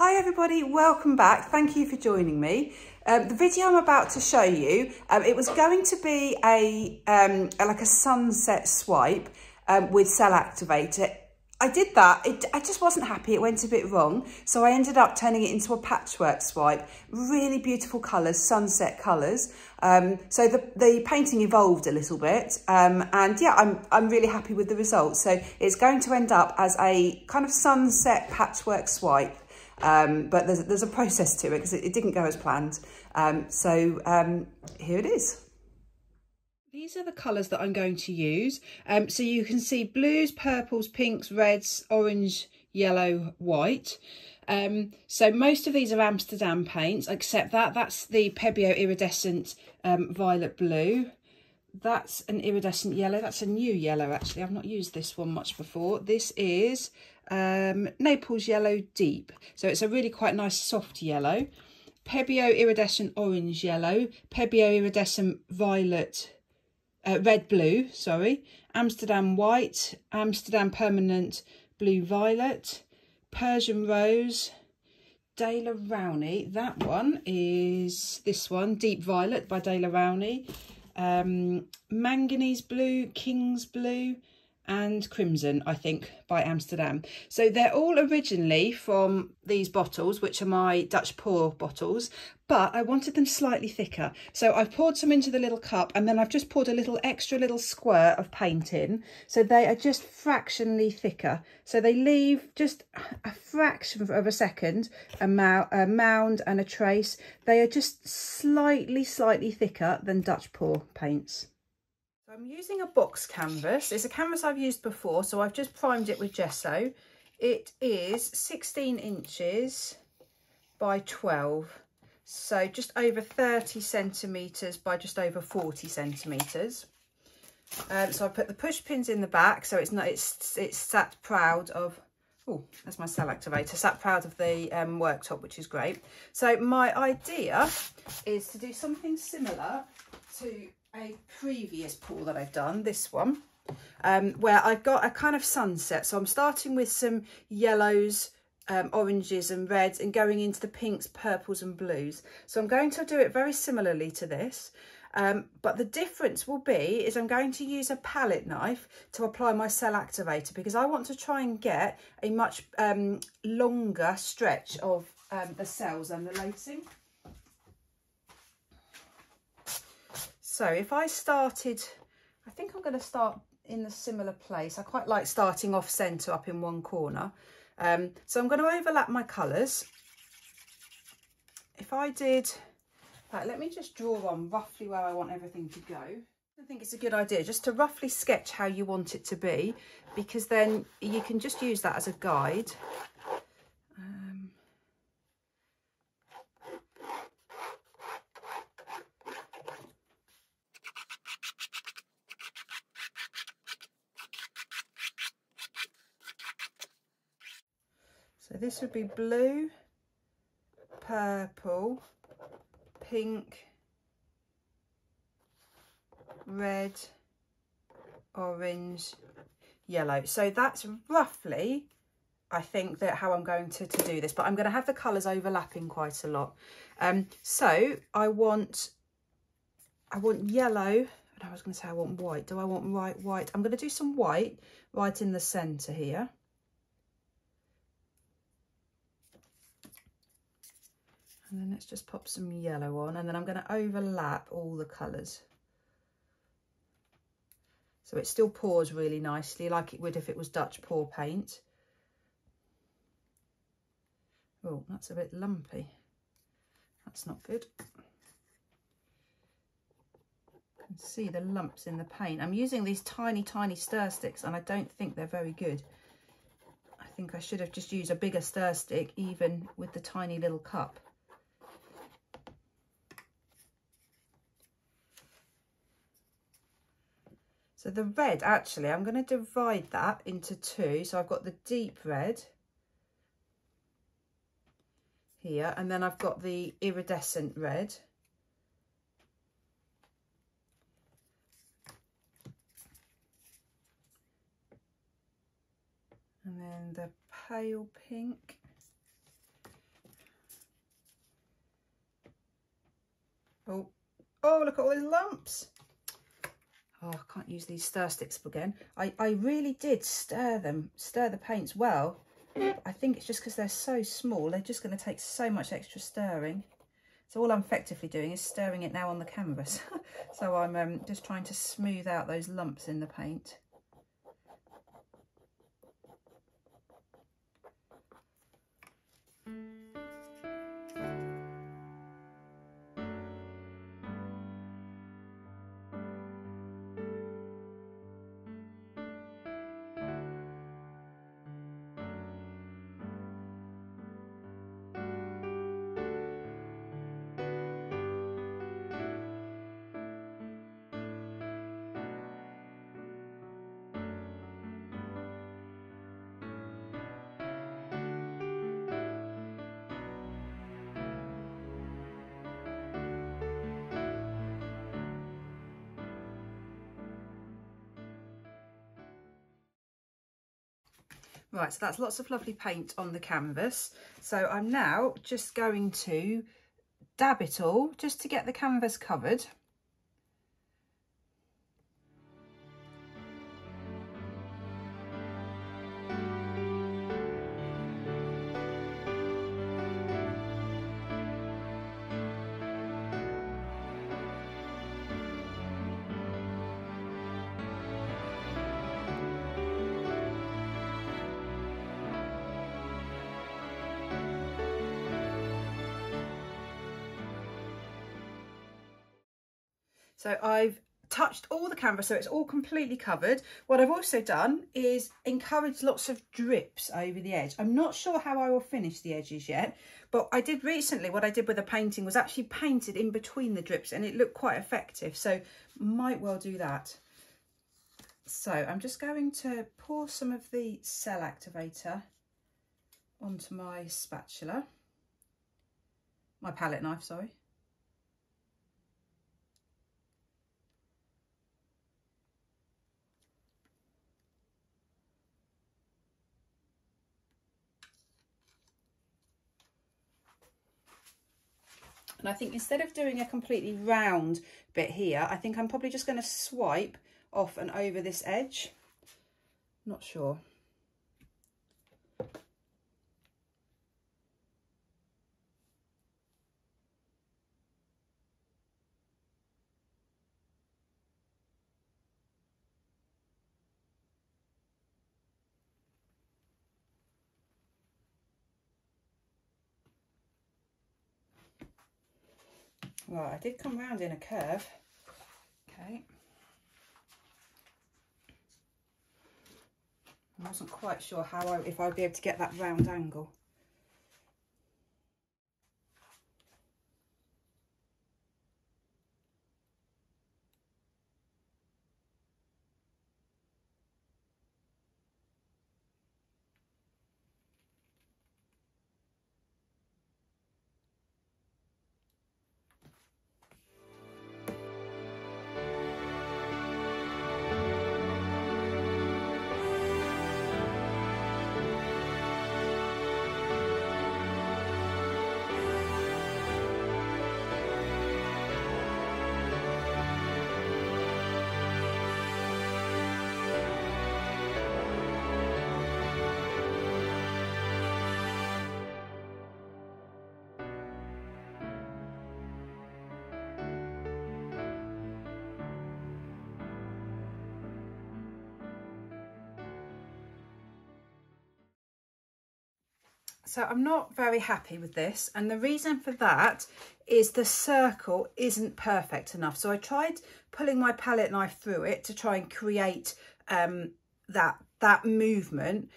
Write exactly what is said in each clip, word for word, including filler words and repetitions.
Hi everybody, welcome back. Thank you for joining me. Um, the video I'm about to show you, um, it was going to be a um, like a sunset swipe um, with cell activator. I did that, it, I just wasn't happy, it went a bit wrong. So I ended up turning it into a patchwork swipe. Really beautiful colours, sunset colours. Um, so the, the painting evolved a little bit. Um, and yeah, I'm, I'm really happy with the results. So it's going to end up as a kind of sunset patchwork swipe. Um, but there's, there's a process to it because it, it didn't go as planned. Um, so um, here it is. These are the colours that I'm going to use. Um, so you can see blues, purples, pinks, reds, orange, yellow, white. Um, so most of these are Amsterdam paints, except that that's the Pebeo iridescent um, violet blue. That's an iridescent yellow. That's a new yellow, actually. I've not used this one much before. This is um, Naples yellow deep. So it's a really quite nice soft yellow. Pebeo iridescent orange yellow. Pebeo iridescent violet. Uh, red blue, sorry, Amsterdam white, Amsterdam permanent blue violet, Persian rose, Daler Rowney. That one is this one, Deep Violet by Daler Rowney, um, manganese blue, king's blue, and Crimson, I think, by Amsterdam. So they're all originally from these bottles, which are my Dutch pour bottles, but I wanted them slightly thicker. So I've poured some into the little cup and then I've just poured a little extra little squirt of paint in. So they are just fractionally thicker. So they leave just a fraction of a second, a, a mound and a trace. They are just slightly, slightly thicker than Dutch pour paints. I'm using a box canvas. It's a canvas I've used before, so I've just primed it with gesso. It is sixteen inches by twelve, so just over thirty centimetres by just over forty centimetres. Um, so I put the push pins in the back, so it's not it's it's sat proud of. Oh, that's my cell activator. Sat proud of the um, worktop, which is great. So my idea is to do something similar to a previous pour that I've done, this one, um, where I've got a kind of sunset. So I'm starting with some yellows, um, oranges and reds and going into the pinks, purples and blues. So I'm going to do it very similarly to this. Um, but the difference will be is I'm going to use a palette knife to apply my cell activator because I want to try and get a much um, longer stretch of um, the cells and the lacing. So if I started, I think I'm going to start in a similar place. I quite like starting off centre up in one corner. Um, so I'm going to overlap my colours. If I did, right, let me just draw on roughly where I want everything to go. I think it's a good idea just to roughly sketch how you want it to be, because then you can just use that as a guide. Um, So this would be blue, purple, pink, red, orange, yellow. So that's roughly, I think, that how I'm going to, to do this, but I'm going to have the colours overlapping quite a lot. Um, so I want, I want yellow. I was going to say I want white. Do I want white, white? I'm going to do some white right in the centre here. And then let's just pop some yellow on, and then I'm going to overlap all the colours. So it still pours really nicely, like it would if it was Dutch pour paint. Oh, that's a bit lumpy. That's not good. You can see the lumps in the paint. I'm using these tiny, tiny stir sticks, and I don't think they're very good. I think I should have just used a bigger stir stick, even with the tiny little cup. So the red, actually, I'm going to divide that into two. So I've got the deep red here, and then I've got the iridescent red. And then the pale pink. Oh, oh, look at all these lumps. Oh, I can't use these stir sticks again. I, I really did stir them, stir the paints well. I think it's just because they're so small, they're just going to take so much extra stirring. So all I'm effectively doing is stirring it now on the canvas. So I'm um, just trying to smooth out those lumps in the paint. Right, so that's lots of lovely paint on the canvas. So I'm now just going to dab it all just to get the canvas covered. So I've touched all the canvas, so it's all completely covered. What I've also done is encourage lots of drips over the edge. I'm not sure how I will finish the edges yet, but I did recently, what I did with a painting was actually painted in between the drips and it looked quite effective. So might well do that. So I'm just going to pour some of the cell activator onto my spatula, my palette knife, sorry. And I think instead of doing a completely round bit here, I think I'm probably just going to swipe off and over this edge. Not sure. Well, I did come round in a curve. Okay. I wasn't quite sure how I, if I'd be able to get that round angle. So I'm not very happy with this, and the reason for that is the circle isn't perfect enough. So I tried pulling my palette knife through it to try and create um, that, that movement,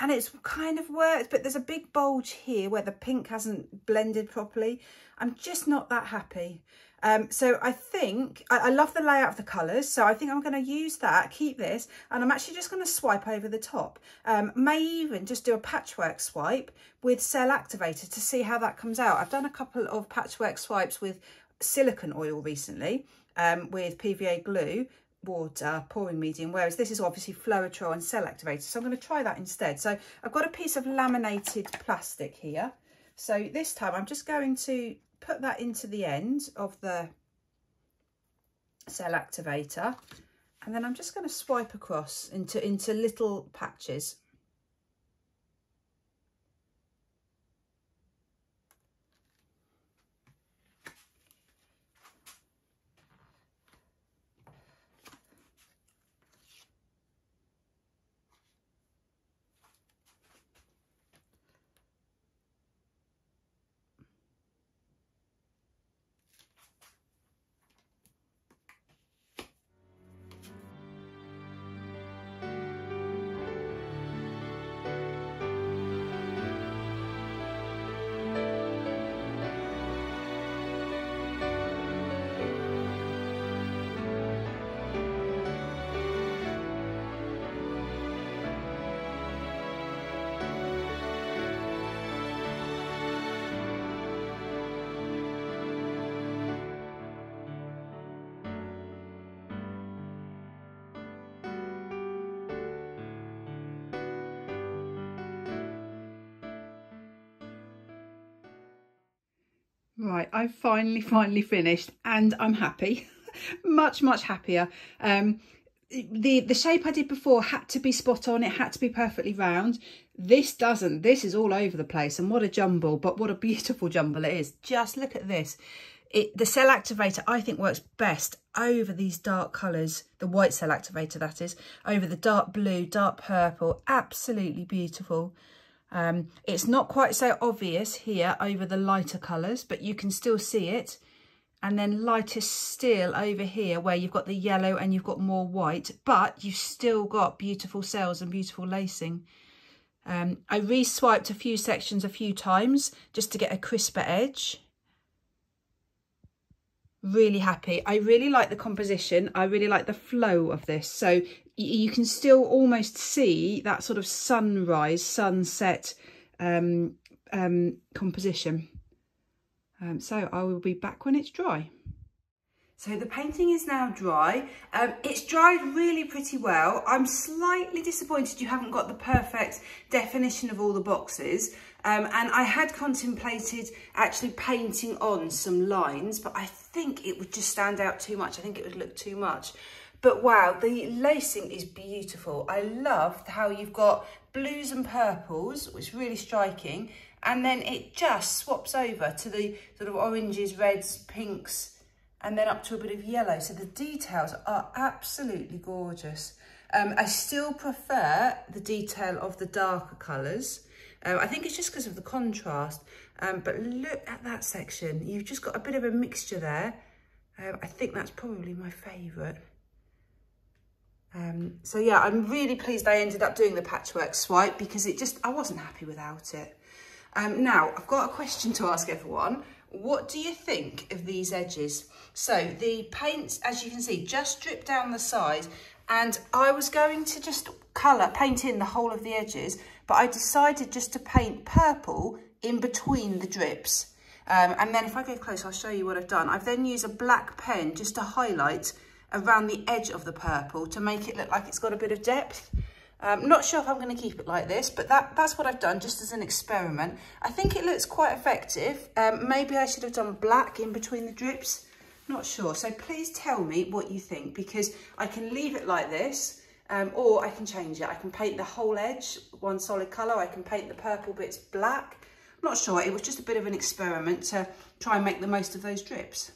and it's kind of worked, but there's a big bulge here where the pink hasn't blended properly. I'm just not that happy. Um, so I think, I, I love the layout of the colours, so I think I'm going to use that, keep this, and I'm actually just going to swipe over the top. Um, may even just do a patchwork swipe with cell activator to see how that comes out. I've done a couple of patchwork swipes with silicone oil recently, um, with P V A glue, water, pouring medium, whereas this is obviously fluorotrol and cell activator, so I'm going to try that instead. So I've got a piece of laminated plastic here, so this time I'm just going to put that into the end of the cell activator, and then I'm just going to swipe across into into little patches. Right, I've finally, finally finished and I'm happy, much, much happier. Um, the, the shape I did before had to be spot on, it had to be perfectly round. This doesn't, this is all over the place, and what a jumble, but what a beautiful jumble it is. Just look at this. It, the cell activator, I think, works best over these dark colours, the white cell activator that is, over the dark blue, dark purple, absolutely beautiful. Um, it's not quite so obvious here over the lighter colours, but you can still see it. And then lighter still over here where you've got the yellow and you've got more white, but you've still got beautiful cells and beautiful lacing. Um, I re-swiped a few sections a few times just to get a crisper edge. Really happy. I really like the composition. I really like the flow of this. So you can still almost see that sort of sunrise, sunset um, um, composition. Um, so I will be back when it's dry. So the painting is now dry. Um, it's dried really pretty well. I'm slightly disappointed you haven't got the perfect definition of all the boxes. Um, and I had contemplated actually painting on some lines, but I think it would just stand out too much. I think it would look too much. But wow, the lacing is beautiful. I love how you've got blues and purples, which is really striking. And then it just swaps over to the sort of oranges, reds, pinks, and then up to a bit of yellow. So the details are absolutely gorgeous. Um, I still prefer the detail of the darker colours. Um, I think it's just because of the contrast. Um, but look at that section. You've just got a bit of a mixture there. Um, I think that's probably my favourite. Um, so yeah, I'm really pleased I ended up doing the patchwork swipe, because it just, I wasn't happy without it. Um, now, I've got a question to ask everyone. What do you think of these edges? So the paint, as you can see, just dripped down the side, and I was going to just colour, paint in the whole of the edges, but I decided just to paint purple in between the drips. Um, and then if I go close, I'll show you what I've done. I've then used a black pen just to highlight around the edge of the purple to make it look like it's got a bit of depth. Um, not sure if I'm going to keep it like this, but that, that's what I've done just as an experiment. I think it looks quite effective. Um, maybe I should have done black in between the drips. Not sure. So please tell me what you think, because I can leave it like this, um, or I can change it. I can paint the whole edge one solid colour. I can paint the purple bits black. Not sure. It was just a bit of an experiment to try and make the most of those drips.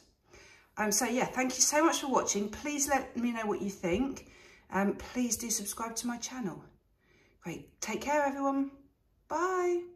Um, so yeah, thank you so much for watching. Please let me know what you think. Um, please do subscribe to my channel. Great. Take care, everyone. Bye.